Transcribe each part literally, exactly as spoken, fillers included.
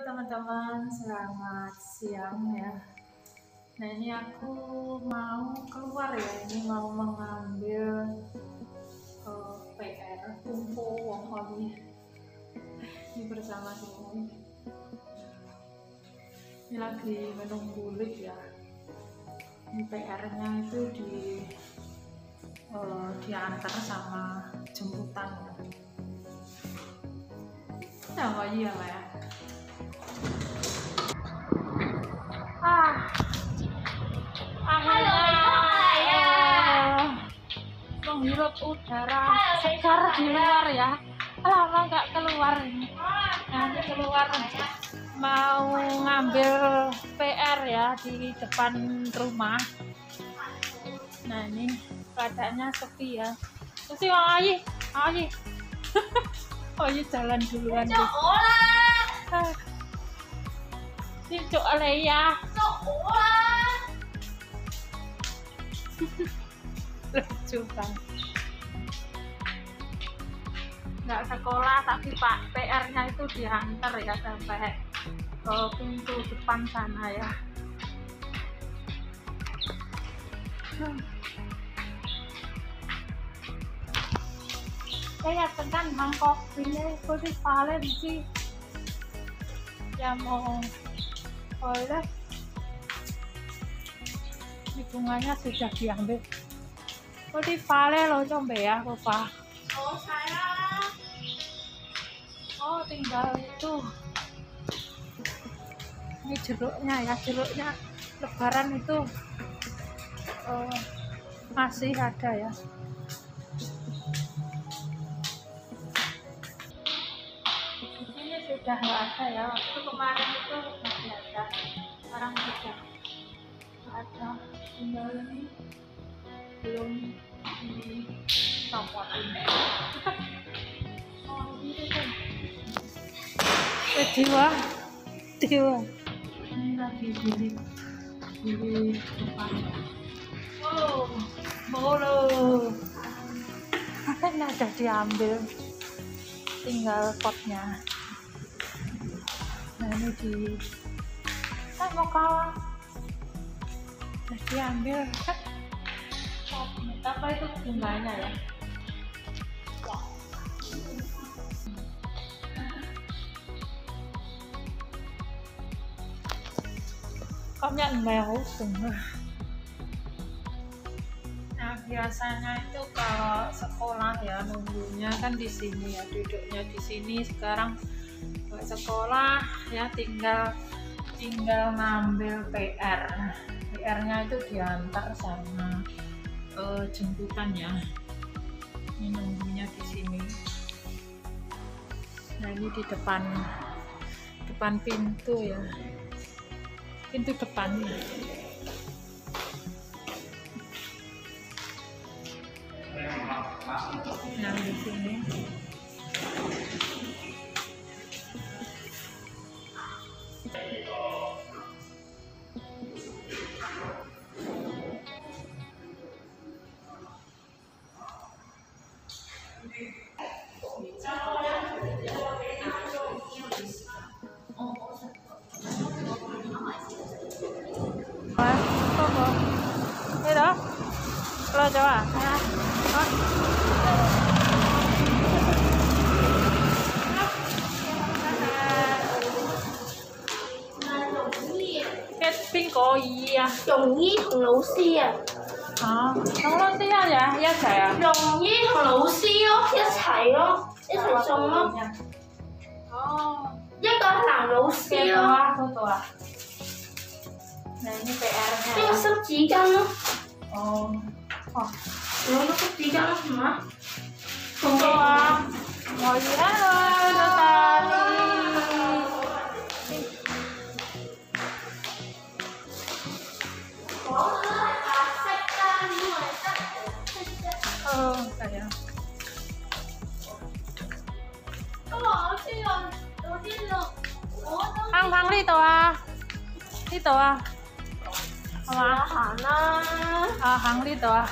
Halo teman-teman, selamat siang ya. Nah ini aku mau keluar ya, ini mau mengambil uh, P R Kumpo Wongholnya. Ini bersama sini. Ini lagi menunggu lift ya. Ini P R-nya itu di uh, diantar sama jemputan. Nah kok iya lah ya. Menghirup udara segar di luar ya, lama nggak keluar ini. Nanti keluar mau ngambil P R ya di depan rumah. Nah ini keadaannya sepi ya. Terus si Ayi, Ayi, Ayi jalan duluan. Cokolah. Si cokolah ya. Cokolah. Lucu kan, nggak sekolah tapi pak P R-nya itu diantar ya sampai ke pintu depan sana ya. Saya tekan mangkok ini khusus paling sih yang mau oleh hitungannya sudah diambil. Kau di vale loh coba ya, Bapak. Oh saya. Oh tinggal itu. Ini jeruknya ya, jeruknya lebaran itu uh, masih ada ya. Di sini sudah nggak ada ya. Waktu kemarin itu masih ada. Sekarang sudah nggak ada. Tinggal ini belum ditampotin. Oh gitu kan. Dewa, dewa. Ini lagi di di depan. Oh, molo. Akan ada diambil, tinggal potnya. Nah ini di. Saya mau kalah. Sudah diambil. Apa itu bunganya ya? Công nhận mèo sừng. Nah biasanya itu kalau sekolah ya nunggunya kan di sini ya, duduknya di sini. Sekarang buat sekolah ya tinggal tinggal ngambil P R. P R-nya itu diantar sama Uh, jemputan ya. Ini nunggunya di sini. Nah ini di depan depan pintu ya, pintu depan. Nah di sini. Lo coba ya. Oh. Cái邊個椅啊？容姨同老師啊。嚇，咁老師一日一齊啊？容姨同老師咯，一齊咯，一齊送咯。哦，一個係男老師咯。嗰度啊？嗱，呢個 L 係。呢個濕紙巾咯。哦。Oh, belum tutup tiga lah, Ma. Tunggu ah. Mau halo, Notari. Oh, asik kan, oh, sayang. Oh, sih lo, lo sih lo. Hang hang di toa. Di toa. Wahana, ah hang di toa.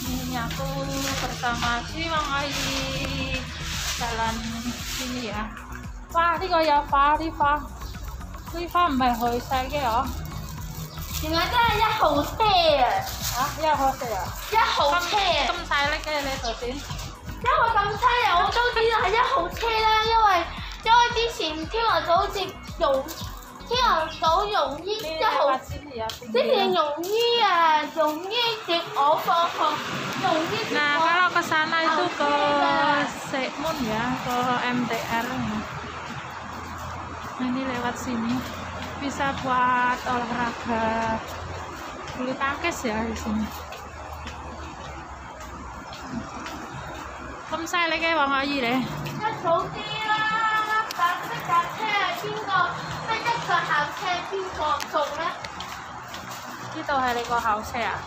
Ini aku bersama si Mang Ayi jalan sini ya. 花，呢個有花，啲花，啲花唔係佢細嘅哦。原來真係一號車啊！嚇，一號車啊！一號車咁大力嘅你頭先，因為咁犀利，我都知道係一號車啦，因為因為之前天鵝島接容，天鵝島容姨一號，之前容姨啊，容姨接我放學，容姨接我。 Ke sana itu ke Sekmun ya, ke M T R. Nah, ini lewat sini bisa buat olahraga bulu tangkis ya di sini. Kamu saya lagi wang ayi deh. Kita hari ke house ya.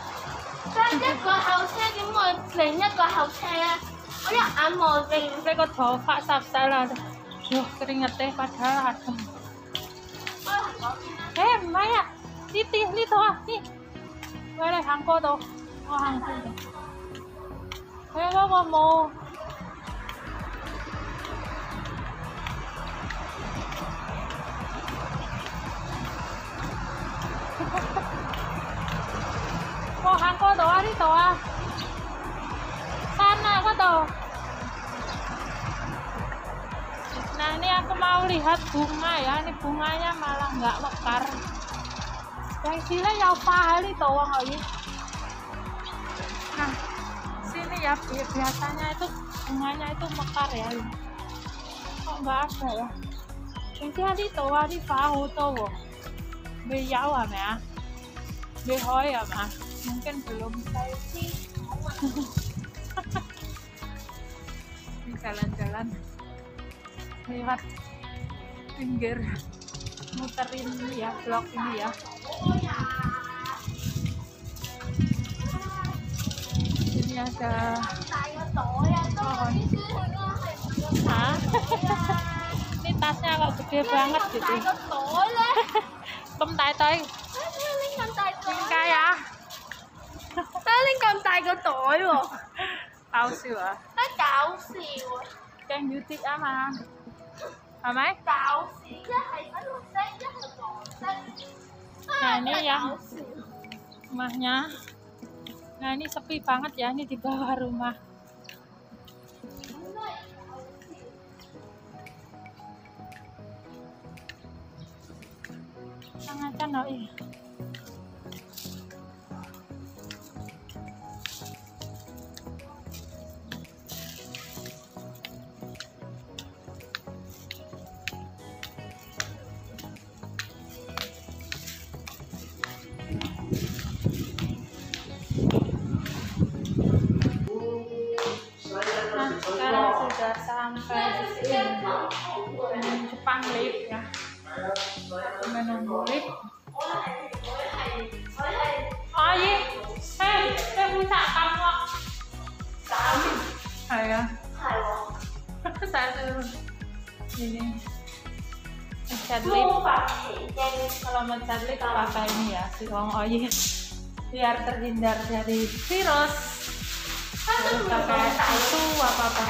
得一個後車點會另一個後車啊！我一眼望定，即個頭髮濕曬啦，喲！嗰啲日地發曬啦，咁。誒唔係啊，呢啲呢度啊，呢，我哋行過度，我行過度。佢嗰個冇。Di situ ah, sana ke tuh. Nah ini aku mau lihat bunga ya, ini bunganya malah nggak mekar. Yang sini ya pahali doang lagi. Nah sini ya biasanya itu bunganya itu mekar ya. Kok nggak ada ya? Yang sini di doa di pahu tuh, bejauh ya, behoy ya mas. Mungkin belum saya sih jalan-jalan lewat pinggir muterin ya blok ini ya. Ini ada pohon. Hah? Ini tasnya agak gede banget gitu. Kem tai tai. Kayak ya.拎咁大個袋喎，搞笑啊！真搞笑啊！驚要跌啊嘛，係咪？搞笑，一係粉紅色，一係黃色。Nah ini ya rumahnya. Nah ini sepi banget ya, ini di bawah rumah. Sangat cantik. Jepang lift ya, menunggu lift. Oh iya, saya saya minta kamu. Kamu? Saya. Saya turun. Ini. Mencet lift. Kalau mencet lift pakai ini ya, si Wong Oyi. Biar terhindar dari virus. Pakai itu apa apa.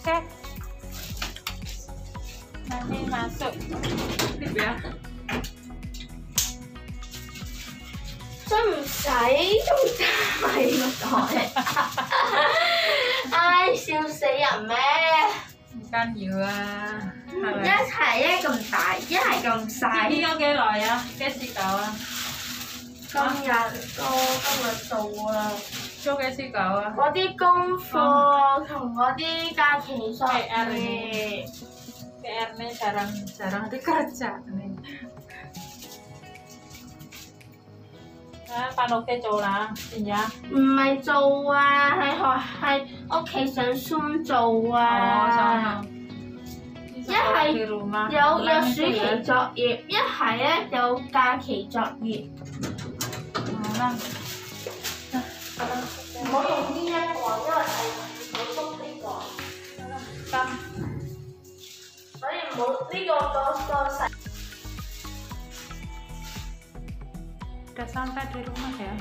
Oke, nanti masuk lift ya. Jangan say, jangan say, maksudnya. Ai siêu sỉ à mẹ? Canh dừa. Nhất hay cái cầm tay, nhất hay cầm say. Đi đâu cái loại à? Cái gì cậu à? Công nhân cô công lực tù à? Cho cái gì cậu à? Có đi công phu, không có đi ca sĩ soi. P R này jarang jarang dikerja nih. Bạn ở đây làm à? Gì nhá? Không phải làm à, là học là ở nhà muốn xung làm à. Một là có có暑期作業，一係咧有假期作業。好啦，唔好用呢一個，因為係冇封呢個。得，所以冇呢個個個細。sudah sampai di rumah ya.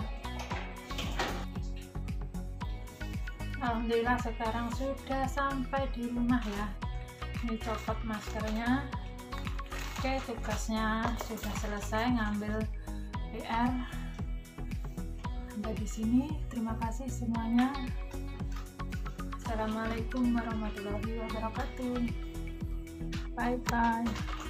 Alhamdulillah sekarang sudah sampai di rumah ya. Ini copot maskernya. Oke, tugasnya sudah selesai, ngambil P R sampai di sini. Terima kasih semuanya. Assalamualaikum warahmatullahi wabarakatuh. Bye bye.